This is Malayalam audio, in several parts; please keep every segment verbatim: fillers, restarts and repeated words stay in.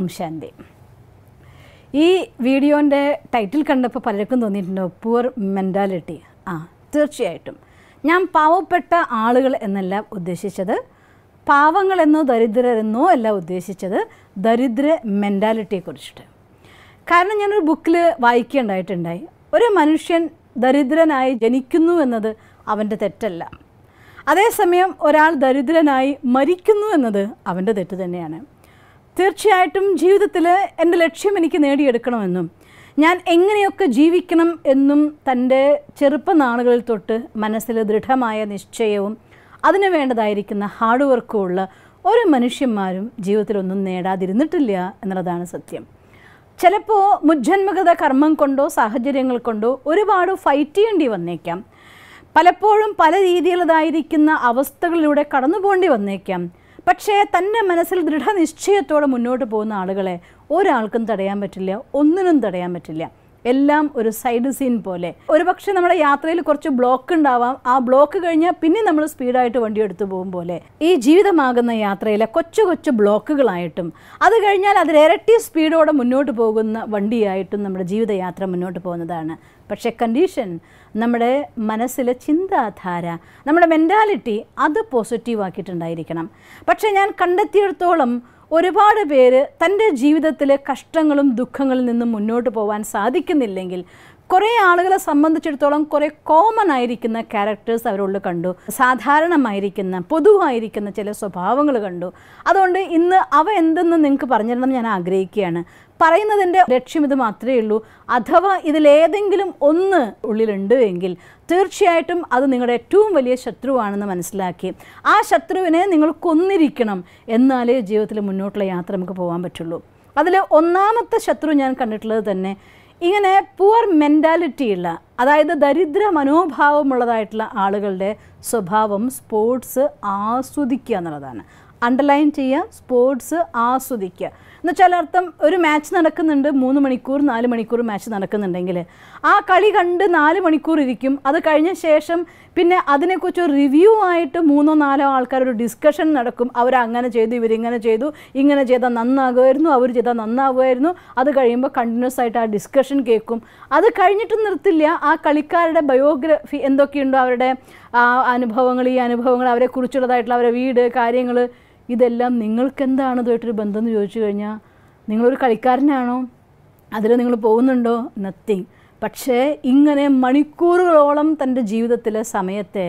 Om Shanti. This video is the title of Poor Mentality. Ah, search item. I am power petta article in the lab with this each other. Pavangal and no Daridre no allow this each other. Daridre mentality coached. Karnan bookle, Vaiki and I tendai. Or a Manushan, Daridre and I, Jenikunu another Aventa Tetella. Ada Samiam or Al Daridre and I, Marikunu another Aventa Tetaniana. Search item, Jew the Tiller and the Letchim and Canadian economy. Nan Engenioka Jivicanum enum Thunde, Cherupanagal Tota, Manasilla Dritamaya Nischaeum, Adana Vendadirikana, hard over cola, or a Manishimarum, Jeutronun Neda, the Rinatilia, and Radana Satyam. Chelepo, Mujanmaga Karman Kondo, Sahajangal Kondo, Uribado Fighty and Divanakam. Palaporum Paladidil Dairikina, Avastaluda Karanabondi Vanakam. But she Thunde Manasil Dritan is cheer toward a Munota Bona Adagale. Or Alkan the Diamatilia, Undan the Diamatilia, Elam or a side scene pole. Or a Bakshan Yatrail Korcha block and Dava, our block again, pinning number speed I to one dear to the boom pole. E. G. the Magana Yatrail, a cocha cocha block item. Other Garnial, other erratic speed or a monot bogun, one D item, number G. the Yatra monotoponadana. But check condition number Manasilla Chinda Thara, number mentality, other positive akit and Iricanum. But Shanyan Kandathir Tholum. ഒരുപാട് പേര് തന്റെ ജീവിതത്തിലെ കഷ്ടങ്ങളും ദുഃഖങ്ങളിൽ നിന്നും മുന്നോട്ട് പോവാൻ സാധിക്കുന്നില്ലെങ്കിൽ കുറേ ആളുകളെ സംബന്ധിച്ചിടത്തോളം കുറേ കോമൺ ആയിരിക്കുന്ന ക്യാരക്ടേഴ്സ് അവരോട് കണ്ടു സാധാരണമായിരിക്കുന്ന പൊതുവായിരിക്കുന്ന ചില സ്വഭാവങ്ങൾ കണ്ടു അതുകൊണ്ട് ഇന്ന് അവ എന്തെന്ന് നിങ്ങൾക്ക് പറഞ്ഞു തരണം ഞാൻ ആഗ്രഹിക്കുകയാണ് പറയുന്നതിന്റെ ലക്ഷ്യം ഇത് മാത്രമേ ഉള്ളൂ അഥവാ ഇതിൽ ഏതെങ്കിലും ഒന്ന് ഉള്ളിലുണ്ട് എങ്കിൽ തീർച്ചയായിട്ടും അത് നിങ്ങളുടെ ഏറ്റവും വലിയ ശത്രുവാണെന്ന് മനസ്സിലാക്കി ആ ശത്രുവിനെ നിങ്ങൾ കൊന്നിരിക്കണം എന്നാലേ ജീവിതത്തിൽ മുന്നോട്ടുള്ള യാത്ര നമുക്ക് പോകാൻ പറ്റുള്ളൂ അതിലെ ഒന്നാമത്തെ ശത്രു ഞാൻ കണ്ടിട്ടുള്ളത് തന്നെ This poor mentality. That is the Daridra Manobhava Alagalde, Sobhavam, sports Asudikya. Underline Tia, sports Asudikya. The Chalartham, every match Narakan under Munumanikur, Nalimanikur match Narakan and Dangele. A Kalikanda Nalimanikuricum, other Karina Shesham, Pina Adanakucho review item, Muno Nala Alkar discussion Narakum, our Angana Jedu, Virangana Jedu, Ingana Jeda Nana Guerno, our Jeda Nana Guerno, other Karimba continuous site our discussion Kakum, other Karinitun Nurtilia, a Kalikara biography Endokinda, Anubhangali, Anubhangal, Kurchura, that Lavra Vida, Karingal. ഇതെല്ലാം നിങ്ങൾക്കെന്താണ് ഇതുമായിട്ട് ബന്ധമെന്ന് ചോദിച്ചു കഴിഞ്ഞാൽ നിങ്ങൾ ഒരു കളിക്കാരനാണോ അതിൽ നിങ്ങൾ പോകുന്നുണ്ടോ നത്തിങ് പക്ഷേ ഇങ്ങനെ മണിക്കൂറുകളോളം തന്റെ ജീവിതത്തിലെ സമയത്തെ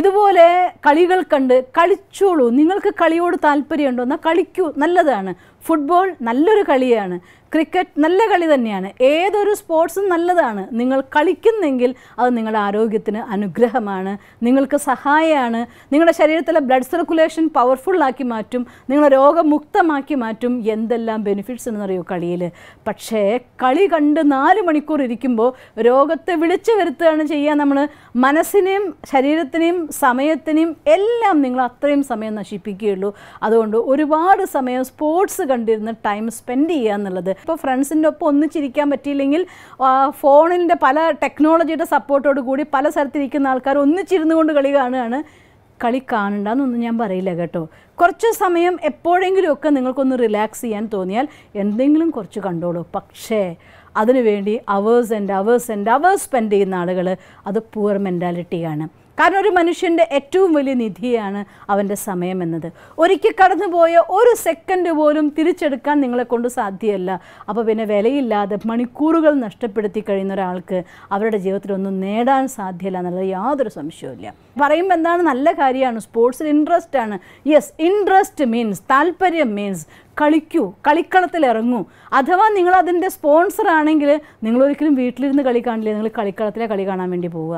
ഇതുപോലെ കളികൾ കണ്ട് കളിച്ചോളൂ നിങ്ങൾക്ക് കളിയോട് താൽപര്യമുണ്ടോ എന്നാ കളിക്കൂ നല്ലതാണ് ഫുട്ബോൾ നല്ലൊരു കളിയാണ് ക്രിക്കറ്റ് നല്ല കളി തന്നെയാണ് ഏതൊരു സ്പോർട്സും നല്ലതാണ് നിങ്ങൾ കളിക്കുന്നെങ്കിൽ അത് നിങ്ങളുടെ ആരോഗ്യത്തിന് അനുഗ്രഹമാണ് നിങ്ങൾക്ക് സഹായമാണ് നിങ്ങളുടെ ശരീരത്തിലെ ബ്ലഡ് സർക്കുലേഷൻ പവർഫുൾ ആക്കി മാറ്റും നിങ്ങളെ രോഗമുക്തമാക്കി മാറ്റും എന്തെല്ലാം ബെനിഫിറ്റ്സ് എന്നറിയോ കളിയിൽ പക്ഷേ കളി കണ്ട് നാല് മണിക്കൂർ ഇരിക്കുമ്പോൾ രോഗത്തെ വിളിച്ചു വരുത്തുകയാണ് ചെയ്യുക നമ്മൾ മനസ്സിനെയും ശരീരത്തിനെയും സമയത്തിനെയും എല്ലാം നിങ്ങൾ അത്രയും സമയം നശിപ്പിക്കുകയുള്ളൂ അതുകൊണ്ട് ഒരുപാട് സമയം സ്പോർട്സ് കണ്ടിരുന്ന ടൈം സ്പെൻഡ് ചെയ്യുക എന്നുള്ളത് Friends in the Ponichirikam Matilingal, phone in the Pala technology to support or goody Pala Sarthikan Alcar, Unichirno Galigana, Kalikan, Nambari Legato. Corcha Samayam, a pouring Yokan, relaxi and Tonial, ending Corchicandolo, Pakshe, other Vendi, hours and hours and hours spent in Nadagala, other poor mentality. കാരണം ഒരു മനുഷ്യന്റെ ഏറ്റവും വലിയ നിധിയാണ് അവന്റെ സമയം എന്നത്. ഒരിക്കൽ കടന്നുപോയ ഒരു സെക്കൻഡ് പോലും തിരിച്ചെടുക്കാൻ നിങ്ങളെ കൊണ്ട് സാധ്യമല്ല. അപ്പോൾ പിന്നെ വിലയില്ലാതെ മണിക്കൂറുകൾ നഷ്ടപ്പെടുത്തി കഴിയുന്ന ഒരാൾക്ക് അവരുടെ ജീവിതത്തിൽ ഒന്നും നേടാൻ സാധ്യമല്ല എന്നുള്ള യാതൊരു സംശയവുമില്ല. പറയുമ്പോൾ എന്താണ് നല്ല കാര്യമാണ് സ്പോർട്സിൽ ഇൻട്രസ്റ്റ് ആണ്. യെസ് ഇൻട്രസ്റ്റ് മീൻസ് താൽപര്യം മീൻസ് കളിക്കൂ കളിക്കളത്തിൽ ഇറങ്ങൂ അഥവാ നിങ്ങൾ അതിന്റെ സ്പോൺസർ ആണെങ്കിൽ നിങ്ങൾ ഒരിക്കലും വീട്ടിലിരുന്ന് കളി കാണില്ല നിങ്ങൾ കളിക്കളത്തിലെ കളി കാണാൻ വേണ്ടി പോവുക.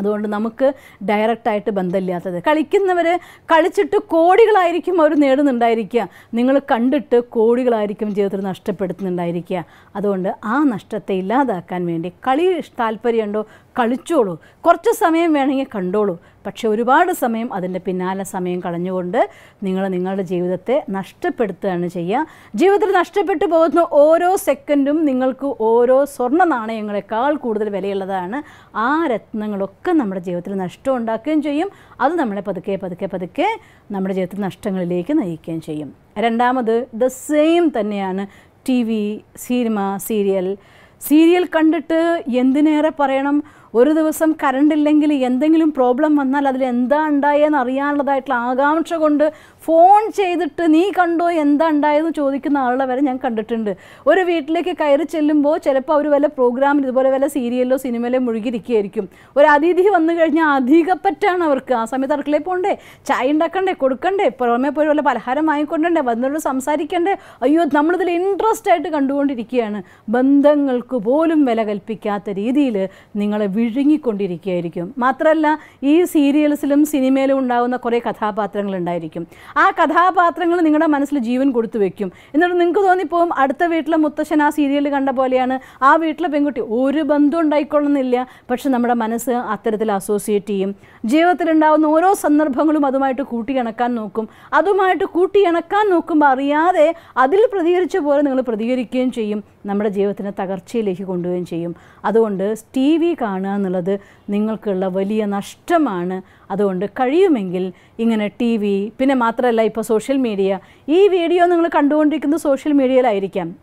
അതുകൊണ്ട് നമുക്ക് ഡയറക്റ്റ് ആയിട്ട് ബന്ധമില്ലാത്തത് കളിക്കുന്നവരെ കളിച്ചിട്ട് കോടികളായിരിക്കും അവർ നേടുന്നുണ്ടായിരിക്കുക നിങ്ങൾ കണ്ടിട്ട് കോടികളായിരിക്കും ജീവിതത്തിൽ നഷ്ടപ്പെടുത്തുന്നുണ്ടായിരിക്കുക അതുകൊണ്ട് ആ നഷ്ടത്തെ ഇല്ലാതാക്കാൻ വേണ്ടി കളി താൽപര്യമുണ്ടോ Kalicholo, Korcha Same Vani Kandolo, Pachuribada Same, other than the Pinala Same Kalanunda, Ningala Ningala Jivate, Nastapetta Chaya, Jivata Nastapetta both no oro secondum, Ningalku oro, Sornana, Yangal Kuda Veladana, are at Nangaloka number Jivatan Nashton Dakinjayim, other than the Kepa the Kepa the K, number Jatan Nastangal Lake and Ikenjayim. Rendamada the same Tanyana T V, cinema, serial. Serial conductor, Yendinera Paranum, whether there was some current lengthy Yendinglim problem, Manala Yenda and Dian, Ariana, that Lagam Chagunda, phone chay the Tani Kando, Yenda and Dian, the Chodikan, all the very young conductor. Where we eat like a Kaira Chelimbo, Cherepa, program, the Borella serial, cinema, Murigi Kericum, where Adi the Vandagana, Adhika Patan or Kasamitar Cleponde, Chinda Kande, Kurkande, Paramepola, Haramai Kunda, Vandana, Samsari Kande, a youth number the interested to condone Tikiana, Bandangal. Bolum Melagalpicata, Idil, Ningal, a Vidringi Kondiricum. Matralla, E. serial silum, cinema, and down the correct Katha Patrangal and Diricum. A Katha Patrangal Ningala Manasla Jeevan good to vacuum. In the Ninkoni poem, Adta Vitla Mutashana, serial Gandapoliana, A Vitla Penguti, Uribandun Diconilia, Pachanamada Manasa, Atharilla Associate team. Jevathar and down Noro, Sanar Pangalu Madumai to Kuti and a Kanukum. Adumai to Kuti and a Kanukum Ariade, Adil Pradiricha Borangal Pradirikin Chim, Namada Jevathan Tagarchi. Conduin Chim, other wonders, T V Kana and the other Ningal Kurla Vali and Ashtamana, other wonder Kari Mingle, in a T V, Pinamatra Lipa social media, E video Ningal condoned in the social media Iricam.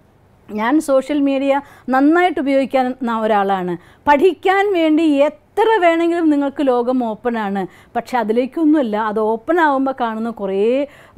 Yan social media, Nanai to be can now Ralana. But he can Vendi yet. Vening നിങ്ങൾക്ക് ലോകം ഓപ്പണാണ് പക്ഷെ അതിലേക്കൊന്നുമല്ല അത് ഓപ്പൺ ആവുമ്പോൾ കാണുന്ന കുറേ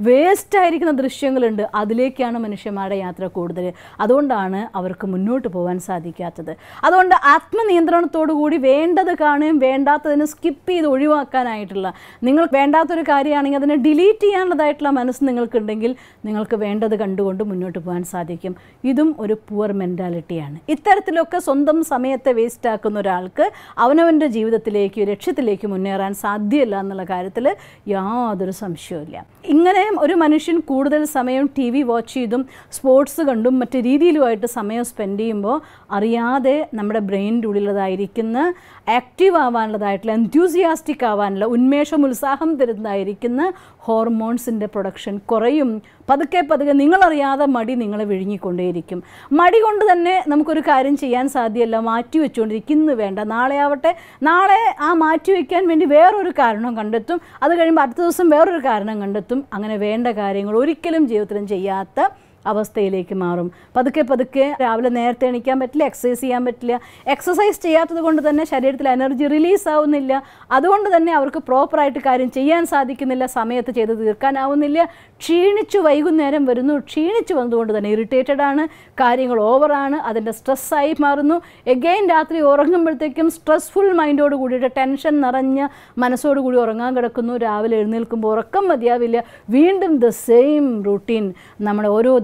വേസ്റ്റ് ആയിരിക്കുന്ന ദൃശ്യങ്ങളുണ്ട് അതിലേക്കാണ് മനുഷ്യന്മാരുടെ യാത്ര കൂടുതൽ അതുകൊണ്ടാണ് അവർക്ക് മുന്നോട്ട് പോകാൻ സാധിക്കാത്തത് അതുകൊണ്ട് ആത്മനിയന്ത്രണത്തോട് കൂടി വേണ്ടത് കാണുകയും വേണ്ടാത്തതിനെ സ്കിപ്പ് ചെയ്ത് ഒഴിവാക്കാനായിട്ടുള്ള നിങ്ങൾ വേണ്ടാത്ത ഒരു കാര്യമാണെങ്കിൽ അതിനെ ഡിലീറ്റ് ചെയ്യാനുള്ളതായിട്ടുള്ള മനസ്സ് നിങ്ങൾക്ക് ഉണ്ടെങ്കിൽ നിങ്ങൾക്ക് വേണ്ടത് കണ്ടുകൊണ്ട് മുന്നോട്ട് പോകാൻ സാധിക്കും ഇതും ഒരു പൂവർ മെന്റാലിറ്റിയാണ് ഇത്തരത്തിലൊക്കെ സ്വന്തം സമയത്തെ വേസ്റ്റ് ആക്കുന്ന ഒരാൾക്ക് അവനവന്റെ ജീവിതത്തിലേക്ക് ലക്ഷ്യത്തിലേക്ക് മുന്നേറാൻ സാധ്യമല്ല എന്നുള്ള കാര്യത്തിൽ യാതൊരു സംശയവുമില്ല. ഇങ്ങനെ ഒരു മനുഷ്യൻ കൂടുതൽ സമയം ടിവി വാച്ച് ചെയ്തും സ്പോർട്സ് കണ്ടും മറ്റു രീതിയിലുമായിട്ട് സമയം സ്പെൻഡ് ചെയ്യുമ്പോൾ അറിയാതെ നമ്മുടെ ബ്രെയിനിൻ്റെ ഉള്ളിലതായിരിക്കുന്ന ആക്റ്റീവ് ആവാനുള്ളതായിട്ടുള്ള എന്തൂസിയാസ്റ്റിക് ആവാനുള്ള ഉന്മേഷം ഉത്സാഹം തരുന്നതായിരിക്കുന്ന ഹോർമോൺസിൻ്റെ പ്രൊഡക്ഷൻ കുറയും പതുക്കെ പതുക്കെ നിങ്ങളറിയാതെ മടി നിങ്ങളെ വിഴുങ്ങിക്കൊണ്ടേയിരിക്കും മടി കൊണ്ട് തന്നെ നമുക്കൊരു കാര്യം ചെയ്യാൻ സാധ്യമല്ല മാറ്റി വെച്ചുകൊണ്ടിരിക്കുന്നു വേണ്ട നാളെ ആവട്ടെ നാളെ ആ മാറ്റി വെക്കാൻ വേണ്ടി വേറൊരു കാരണം കണ്ടെത്തും അത് കഴിയുമ്പോൾ അടുത്ത ദിവസം വേറൊരു കാരണം കണ്ടെത്തും അങ്ങനെ വേണ്ട കാര്യങ്ങൾ ഒരിക്കലും ജീവിതത്തിൽ ചെയ്യാത്ത അവസ്ഥയിലേക്ക് മാറും പതുക്കെ പതുക്കെ രാവിലെ നേരത്തെ എണീക്കാൻ പറ്റില്ല എക്സസൈസ് ചെയ്യാൻ പറ്റില്ല എക്സസൈസ് ചെയ്യാത്തത് കൊണ്ട് തന്നെ ശരീരത്തിൽ എനർജി റിലീസ് ആവുന്നില്ല അതുകൊണ്ട് തന്നെ അവർക്ക് പ്രോപ്പർ ആയിട്ട് കാര്യം ചെയ്യാൻ സാധിക്കുന്നില്ല സമയത്ത് ചെയ്തു തീർക്കാനാവുന്നില്ല ക്ഷീണിച്ചു വൈകുന്നേരം വരുന്നു ക്ഷീണിച്ചു വന്നുകൊണ്ട് തന്നെ ഇറിറ്റേറ്റഡ് ആണ് കാര്യങ്ങൾ ഓവറാണ് അതിന്റെ സ്ട്രെസ് ആയി മാറുന്നു എഗൈൻ രാത്രി ഉറങ്ങുമ്പോഴത്തേക്കും സ്ട്രെസ്ഫുൾ മൈൻഡോട് കൂടിയിട്ട് ടെൻഷൻ നിറഞ്ഞ മനസ്സോട് കൂടി ഉറങ്ങാൻ കിടക്കുന്നു രാവിലെ എഴുന്നേൽക്കുമ്പോൾ ഉറക്കം മതിയാവില്ല വീണ്ടും ദ സെയിം റൂട്ടീൻ നമ്മൾ ഓരോ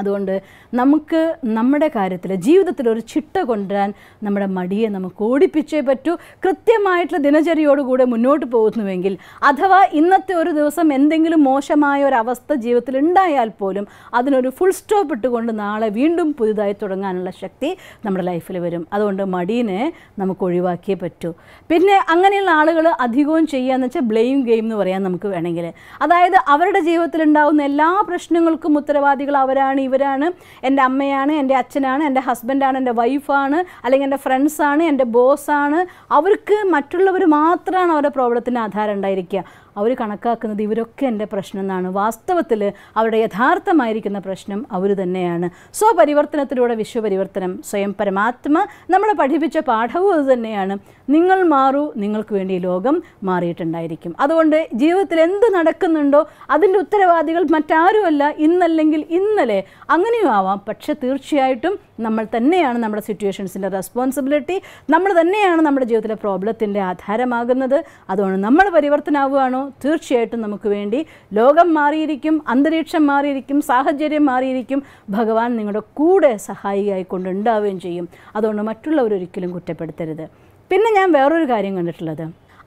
Adonde Namka, Namada Karatla, Jew the Thor Chitta Gondran, Namada Madi and Namakodi Piche, but to Kritya Maitla, Dinajari or good a munot to both Nuengil. Athava in the Thor, there was some ending Moshamai or Avasta, Jevathlindayal polem, Adanur full stop to Gondanala, Windum Pudai Turanganala Shakti, Namada Life Liverum, Adonda Madine, Namakoriva Kepetu. Pitne Anganil Alagala, Adhigon Chey and the blame game the Varianamku Anangere. Ada the Avada Jevathlindau, Nella, Prashnangal Kumutravadi. And Amayana and Achanana and a husband and a wife on and a friend's on and a boss on our Matula Matra or a Provatana and Dirica. Our Kanaka, the Virok and the Prashnan, Vastavatilla, our Yathartha Myrik and the Prashnam, our the Nayan. So Parivartana through a Vishu Parivartanam, so Em Paramatma, Namada Patipicha part, how was the Nayan? Ningal Maru, Ningal Quendi Logam, Marit and Diricum. Other one day, Jevathrend Nadakanundo, Adin Utteravadigal Mataruella, in the Lingal, in the lay. Anganyava, Pacha Turchiatum, number the Nayan, number situations in the responsibility, number the Nayan, number Jethra problem, in the Atharamaganada, other number Parivartanavano. തീർച്ചയായിട്ടും നമുക്ക് വേണ്ടി ലോകം മാറിയിരിക്കും അന്തരീക്ഷം മാറിയിരിക്കും സാഹചര്യം മാറിയിരിക്കും ഭഗവാൻ നിങ്ങളുടെ കൂടെ സഹായിയായി കൊണ്ടുണ്ടാവുകയും ചെയ്യും അതുകൊണ്ട് മറ്റുള്ളവരെ ഒരിക്കലും കുറ്റപ്പെടുത്തരുത് പിന്നെ ഞാൻ വേറൊരു കാര്യം കണ്ടിട്ടുള്ളത്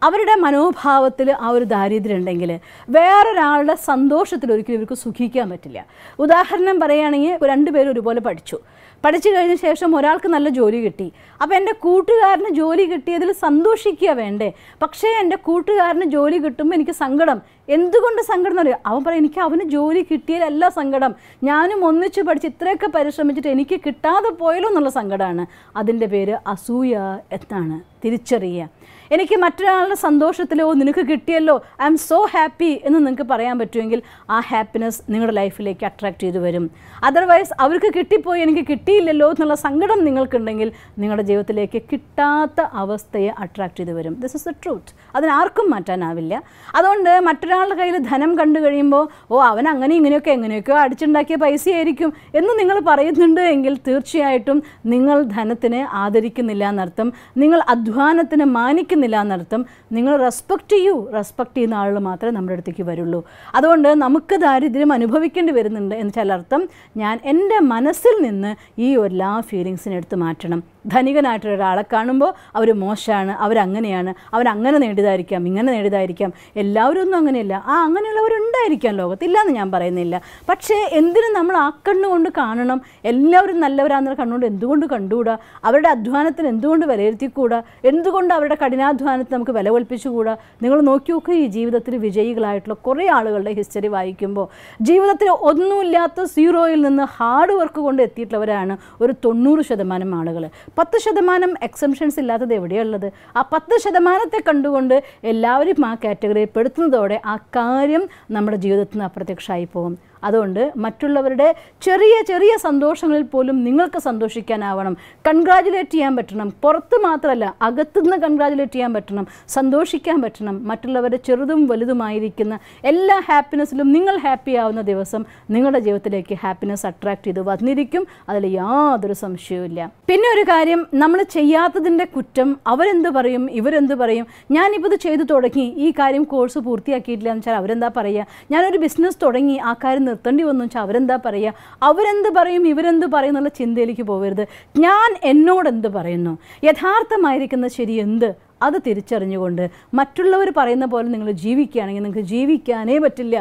അവരുടെ മനോഭാവത്തിൽ ആ ഒരു ദാരിദ്ര്യം ഉണ്ടെങ്കിൽ വേറൊരാളുടെ സന്തോഷത്തിൽ ഒരിക്കലും ഇവർക്ക് സുഖിക്കാൻ പറ്റില്ല. ഉദാഹരണം പറയുകയാണെങ്കിൽ രണ്ടുപേരും ഒരുപോലെ പഠിച്ചു, പഠിച്ചു കഴിഞ്ഞ ശേഷം ഒരാൾക്ക് നല്ല ജോലി കിട്ടി. അപ്പോൾ എൻ്റെ കൂട്ടുകാരന് ജോലി കിട്ടിയതിൽ സന്തോഷിക്കുക വേണ്ടേ? പക്ഷേ എൻ്റെ കൂട്ടുകാരന് ജോലി കിട്ടുമ്പോൾ എനിക്ക് സങ്കടം. എന്തുകൊണ്ട് സങ്കടം എന്ന് അറിയാം? അവൻ പറയും എനിക്ക് അവന് ജോലി കിട്ടിയതിലല്ല സങ്കടം, ഞാനും ഒന്നിച്ച് പഠിച്ച് ഇത്രയൊക്കെ പരിശ്രമിച്ചിട്ട് എനിക്ക് കിട്ടാതെ പോയല്ലോ എന്നുള്ള സങ്കടമാണ്. അതിൻ്റെ പേര് അസൂയ എന്നാണ്. തിരിച്ചറിയുക. എനിക്ക് മറ്റൊരാളുടെ സന്തോഷത്തിലോ നിനക്ക് കിട്ടിയല്ലോ ഐ എം സോ ഹാപ്പി എന്ന് നിങ്ങൾക്ക് പറയാൻ പറ്റുമെങ്കിൽ ആ ഹാപ്പിനെസ് നിങ്ങളുടെ ലൈഫിലേക്ക് അട്രാക്റ്റ് ചെയ്തു വരും. അതർവൈസ് അവർക്ക് കിട്ടിപ്പോയി എനിക്ക് കിട്ടിയില്ലല്ലോ എന്നുള്ള സങ്കടം നിങ്ങൾക്കുണ്ടെങ്കിൽ നിങ്ങളുടെ ജീവിതത്തിലേക്ക് കിട്ടാത്ത അവസ്ഥയെ അട്രാക്റ്റ് ചെയ്തു വരും. This is the truth. അതിനാർക്കും മാറ്റാനാവില്ല. അതുകൊണ്ട് മറ്റൊരാളുടെ കയ്യിൽ ധനം കണ്ടു കഴിയുമ്പോൾ ഓ അവൻ അങ്ങനെ ഇങ്ങനെയൊക്കെ എങ്ങനെയൊക്കെയോ അടിച്ചുണ്ടാക്കിയ പൈസയായിരിക്കും എന്ന് നിങ്ങൾ പറയുന്നുണ്ട് എങ്കിൽ തീർച്ചയായിട്ടും നിങ്ങൾ ധനത്തിനെ ആദരിക്കുന്നില്ല എന്നർത്ഥം, നിങ്ങൾ അധ്വാനത്തിന് മാനിക്കുന്നില്ല എന്നർത്ഥം. നിങ്ങൾ റെസ്പെക്റ്റ് ചെയ്യൂ. റെസ്പെക്റ്റ് ചെയ്യുന്ന ആളുകൾ മാത്രമേ നമ്മുടെ അടുത്തേക്ക് വരുള്ളൂ. അതുകൊണ്ട് നമുക്ക് ദാരിദ്ര്യം അനുഭവിക്കേണ്ടി വരുന്നുണ്ട് എന്ന് ചിലർത്ഥം ഞാൻ എൻ്റെ മനസ്സിൽ നിന്ന് ഈ എല്ലാ ഫീലിങ്സിനെ എടുത്ത് മാറ്റണം. ധനികനായിട്ടുള്ള ഒരാളെ കാണുമ്പോൾ അവർ മോശമാണ്, അവരങ്ങനെയാണ്, അവരങ്ങനെ നേടിയതായിരിക്കാം, ഇങ്ങനെ നേടിയതായിരിക്കാം. എല്ലാവരും ഒന്നും അങ്ങനെയല്ല. ആ അങ്ങനെയുള്ളവരുണ്ടായിരിക്കാം ലോകത്തില്ല എന്ന് ഞാൻ പറയുന്നില്ല. പക്ഷേ എന്തിനും നമ്മൾ ആ കണ്ണുകൊണ്ട് കാണണം. എല്ലാവരും നല്ലവരാണെന്ന കണ്ണുകൊണ്ട് എന്തുകൊണ്ട് കണ്ടുകൂടാ? അവരുടെ അധ്വാനത്തിന് എന്തുകൊണ്ട് വിലയിരുത്തിക്കൂടാ? എന്തുകൊണ്ട് അവരുടെ കഠിനാധ്വാനത്തിന് നമുക്ക് വില കൽപ്പിച്ചുകൂടാ? നിങ്ങൾ നോക്കി നോക്കുക. ഈ ജീവിതത്തിൽ വിജയികളായിട്ടുള്ള കുറേ ആളുകളുടെ ഹിസ്റ്ററി വായിക്കുമ്പോൾ ജീവിതത്തിൽ ഒന്നുമില്ലാത്ത സീറോയിൽ നിന്ന് ഹാർഡ് വർക്ക് കൊണ്ട് എത്തിയിട്ടുള്ളവരാണ് ഒരു തൊണ്ണൂറ് ശതമാനം ആളുകൾ. പത്ത് ശതമാനം എക്സംഷൻസ് ഇല്ലാത്തത് എവിടെയുള്ളത്? ആ പത്ത് ശതമാനത്തെ കണ്ടുകൊണ്ട് എല്ലാവരും ആ കാറ്റഗറിയിൽ പെടുത്തുന്നതോടെ ആ കാര്യം നമ്മുടെ ജീവിതത്തിൽ നിന്ന് അപ്രത്യക്ഷമായി പോകും. അതുകൊണ്ട് മറ്റുള്ളവരുടെ ചെറിയ ചെറിയ സന്തോഷങ്ങളിൽ പോലും നിങ്ങൾക്ക് സന്തോഷിക്കാനാവണം. കൺഗ്രാജുലേറ്റ് ചെയ്യാൻ പറ്റണം. പുറത്ത് മാത്രമല്ല, അകത്തുനിന്ന് കൺഗ്രാജുലേറ്റ് ചെയ്യാൻ പറ്റണം, സന്തോഷിക്കാൻ പറ്റണം. മറ്റുള്ളവരുടെ ചെറുതും വലുതുമായിരിക്കുന്ന എല്ലാ ഹാപ്പിനെസ്സിലും നിങ്ങൾ ഹാപ്പി ആവുന്ന ദിവസം നിങ്ങളുടെ ജീവിതത്തിലേക്ക് ഹാപ്പിനെസ് അട്രാക്റ്റ് ചെയ്ത് വന്നിരിക്കും. അതിൽ യാതൊരു സംശയവും ഇല്ല. പിന്നെ ഒരു കാര്യം, നമ്മൾ ചെയ്യാത്തതിൻ്റെ കുറ്റം അവരെന്ത് പറയും, ഇവരെന്ത് പറയും, ഞാനിപ്പോൾ ഇത് ചെയ്തു തുടങ്ങി, ഈ കാര്യം കോഴ്സ് പൂർത്തിയാക്കിയിട്ടില്ല എന്ന് വെച്ചാൽ അവരെന്താ പറയുക, ഞാനൊരു ബിസിനസ് തുടങ്ങി ആ കാര്യം നിർത്തേണ്ടി വന്നു വെച്ചാൽ അവരെന്താ പറയുക, അവരെന്ത് പറയും, ഇവരെന്ത് പറയും എന്നുള്ള ചിന്തയിലേക്ക് പോകരുത്. ഞാൻ എന്നോടെന്ത് പറയുന്നു, യഥാർത്ഥമായിരിക്കുന്ന ശരി എന്ത്, അത് തിരിച്ചറിഞ്ഞുകൊണ്ട് മറ്റുള്ളവർ പറയുന്ന പോലെ നിങ്ങൾ ജീവിക്കുകയാണെങ്കിൽ നിങ്ങൾക്ക് ജീവിക്കാനേ പറ്റില്ല.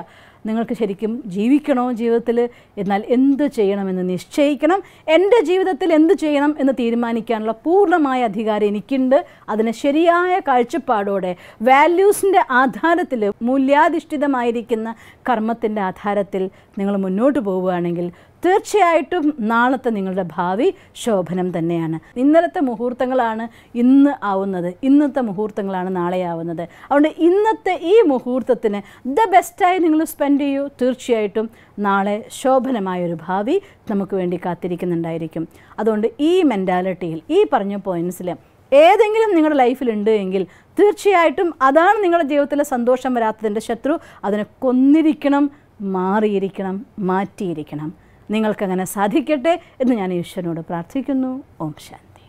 നിങ്ങൾക്ക് ശരിക്കും ജീവിക്കണോ ജീവിതത്തിൽ? എന്നാൽ എന്ത് ചെയ്യണമെന്ന് നിശ്ചയിക്കണം. എൻ്റെ ജീവിതത്തിൽ എന്ത് ചെയ്യണം എന്ന് തീരുമാനിക്കാനുള്ള പൂർണ്ണമായ അധികാരം എനിക്കുണ്ട്. അതിന് ശരിയായ കാഴ്ചപ്പാടോടെ, വാല്യൂസിൻ്റെ ആധാരത്തിൽ, മൂല്യാധിഷ്ഠിതമായിരിക്കുന്ന കർമ്മത്തിൻ്റെ ആധാരത്തിൽ നിങ്ങൾ മുന്നോട്ട് പോവുകയാണെങ്കിൽ തീർച്ചയായിട്ടും നാളത്തെ നിങ്ങളുടെ ഭാവി ശോഭനം തന്നെയാണ്. ഇന്നലത്തെ മുഹൂർത്തങ്ങളാണ് ഇന്ന് ആവുന്നത്, ഇന്നത്തെ മുഹൂർത്തങ്ങളാണ് നാളെ ആവുന്നത്. അതുകൊണ്ട് ഇന്നത്തെ ഈ മുഹൂർത്തത്തിന് ദ ബെസ്റ്റായി നിങ്ങൾ സ്പെൻഡ് ചെയ്യൂ. തീർച്ചയായിട്ടും നാളെ ശോഭനമായൊരു ഭാവി നമുക്ക് വേണ്ടി കാത്തിരിക്കുന്നുണ്ടായിരിക്കും. അതുകൊണ്ട് ഈ മെൻറ്റാലിറ്റിയിൽ, ഈ പറഞ്ഞ പോയിൻറ്റ്സിൽ ഏതെങ്കിലും നിങ്ങളുടെ ലൈഫിലുണ്ട് എങ്കിൽ തീർച്ചയായിട്ടും അതാണ് നിങ്ങളുടെ ജീവിതത്തിലെ സന്തോഷം വരാത്തതിൻ്റെ ശത്രു. അതിനെ കൊന്നിരിക്കണം, മാറിയിരിക്കണം, മാറ്റിയിരിക്കണം. നിങ്ങൾക്കങ്ങനെ സാധിക്കട്ടെ എന്ന് ഞാൻ ഈശ്വരനോട് പ്രാർത്ഥിക്കുന്നു. ഓം ശാന്തി.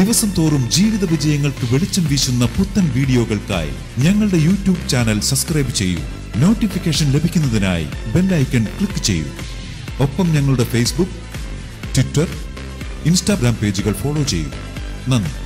ദിവസം തോറും ജീവിത വിജയങ്ങൾക്ക് വെളിച്ചം വീശുന്ന പുത്തൻ വീഡിയോകൾക്കായി ഞങ്ങളുടെ യൂട്യൂബ് ചാനൽ സബ്സ്ക്രൈബ് ചെയ്യൂ. നോട്ടിഫിക്കേഷൻ ലഭിക്കുന്നതിനായി ബെല്ലൈക്കൺ ക്ലിക്ക് ചെയ്യൂ. ഒപ്പം ഞങ്ങളുടെ ഫേസ്ബുക്ക്, ട്വിറ്റർ, ഇൻസ്റ്റാഗ്രാം പേജുകൾ ഫോളോ ചെയ്യൂ. നന്ദി.